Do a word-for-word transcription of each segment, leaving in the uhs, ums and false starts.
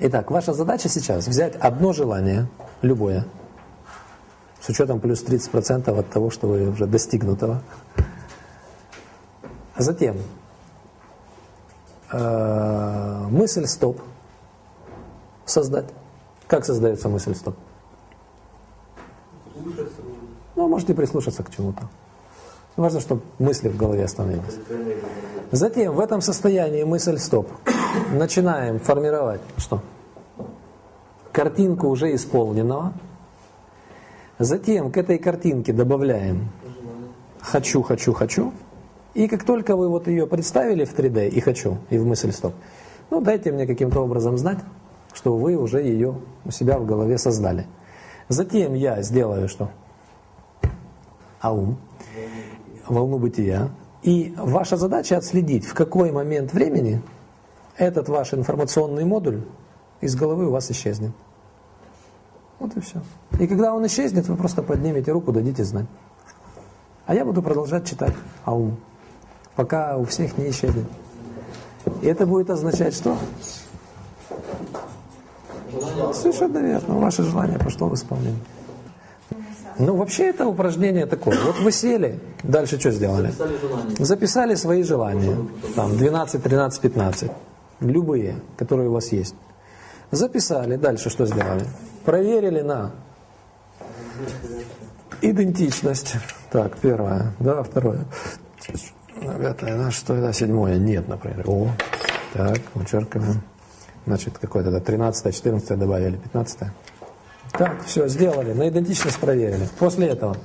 Итак, ваша задача сейчас взять одно желание, любое, с учетом плюс тридцать процентов от того, что вы уже достигнутого. Затем э, мысль «стоп» создать. Как создается мысль «стоп»? Ну, можете прислушаться к чему-то. Важно, чтобы мысли в голове остановились. Затем в этом состоянии мысль «стоп» начинаем формировать что? Картинку уже исполненного. Затем к этой картинке добавляем «хочу, хочу, хочу». И как только вы вот ее представили в три дэ и «хочу», и в мысль «стоп», ну дайте мне каким-то образом знать, что вы уже ее у себя в голове создали. Затем я сделаю что? Аум. Волну бытия. И ваша задача отследить, в какой момент времени этот ваш информационный модуль из головы у вас исчезнет. Вот и все. И когда он исчезнет, вы просто поднимете руку, дадите знать. А я буду продолжать читать аум, пока у всех не исчезнет. И это будет означать, что? Совершенно верно. Ваше желание пошло в исполнение. Ну, вообще это упражнение такое. Вот вы сели, дальше что сделали? Записали, Записали свои желания. Там двенадцать, тринадцать, пятнадцать. Любые, которые у вас есть. Записали, дальше что сделали? Проверили на идентичность. Так, первое, да, второе. Пятое, да, шестое, да, седьмое. Нет, например. О, так, вычеркиваем. Значит, какое-то да, тринадцатое, четырнадцатое добавили, пятнадцатое. Так, все, сделали, на идентичность проверили. После этого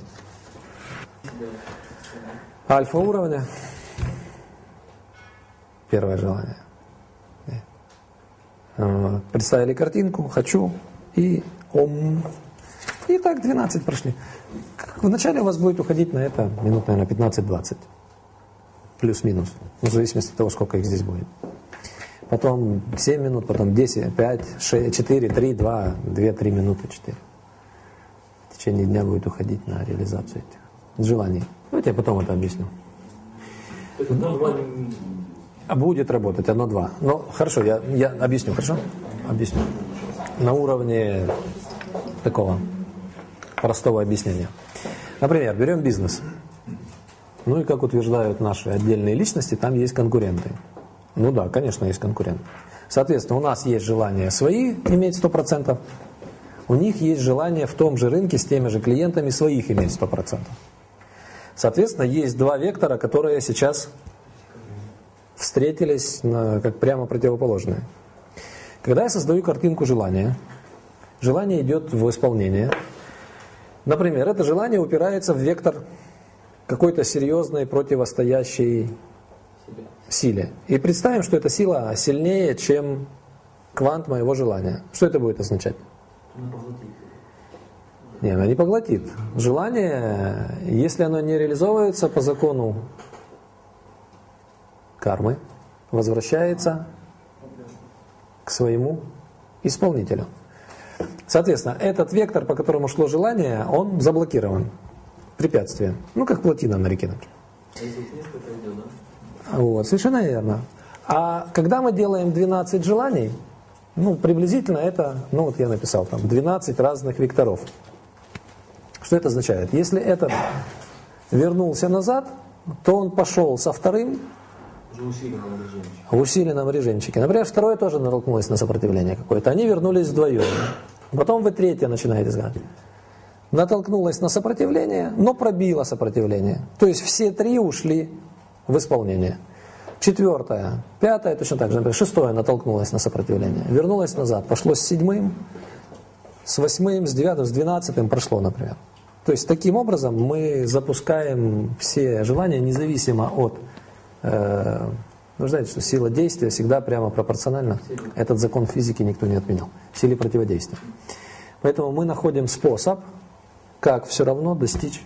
альфа уровня. Первое желание. Представили картинку, хочу и ом. И так двенадцать прошли. Вначале у вас будет уходить на это минут, наверное, пятнадцать-двадцать. Плюс-минус. В зависимости от того, сколько их здесь будет. Потом семь минут, потом десять, пять, шесть, четыре, три, два, два, три минуты, четыре. В течение дня будет уходить на реализацию этих желаний. Давайте я потом это объясню. Это два... Будет работать одно-два. Ну, хорошо, я, я объясню, хорошо? Объясню. На уровне такого простого объяснения. Например, берем бизнес. Ну и как утверждают наши отдельные личности, там есть конкуренты. Ну да, конечно, есть конкурент. Соответственно, у нас есть желание свои иметь сто процентов, у них есть желание в том же рынке с теми же клиентами своих иметь сто процентов. Соответственно, есть два вектора, которые сейчас встретились на, как прямо противоположные. Когда я создаю картинку желания, желание идет в исполнение. Например, это желание упирается в вектор какой-то серьезной противостоящей силе. И представим, что эта сила сильнее, чем квант моего желания. Что это будет означать? Не, она не поглотит. Желание, если оно не реализовывается по закону кармы, возвращается к своему исполнителю. Соответственно, этот вектор, по которому шло желание, он заблокирован препятствием. Ну, как плотина на реке, например. Вот, совершенно верно. А когда мы делаем двенадцать желаний, ну, приблизительно это, ну, вот я написал там, двенадцать разных векторов. Что это означает? Если этот вернулся назад, то он пошел со вторым в усиленном режимчике. В усиленном режимчике. Например, второе тоже натолкнулось на сопротивление какое-то. Они вернулись вдвоем. Потом вы третье начинаете искать. Натолкнулось на сопротивление, но пробило сопротивление. То есть все три ушли в исполнение. Четвертое, пятое, точно так же, например, шестое натолкнулось на сопротивление, вернулось назад, пошло с седьмым, с восьмым, с девятым, с двенадцатым прошло, например. То есть таким образом мы запускаем все желания, независимо от... Э, вы знаете, что сила действия всегда прямо пропорциональна. Этот закон физики никто не отменял. Силе противодействия. Поэтому мы находим способ, как все равно достичь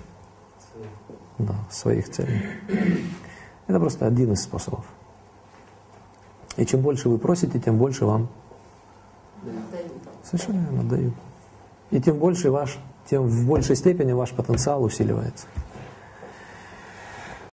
да, своих целей. Это просто один из способов. И чем больше вы просите, тем больше вам дают. Совершенно верно, дают. И тем больше ваш, тем в большей степени ваш потенциал усиливается.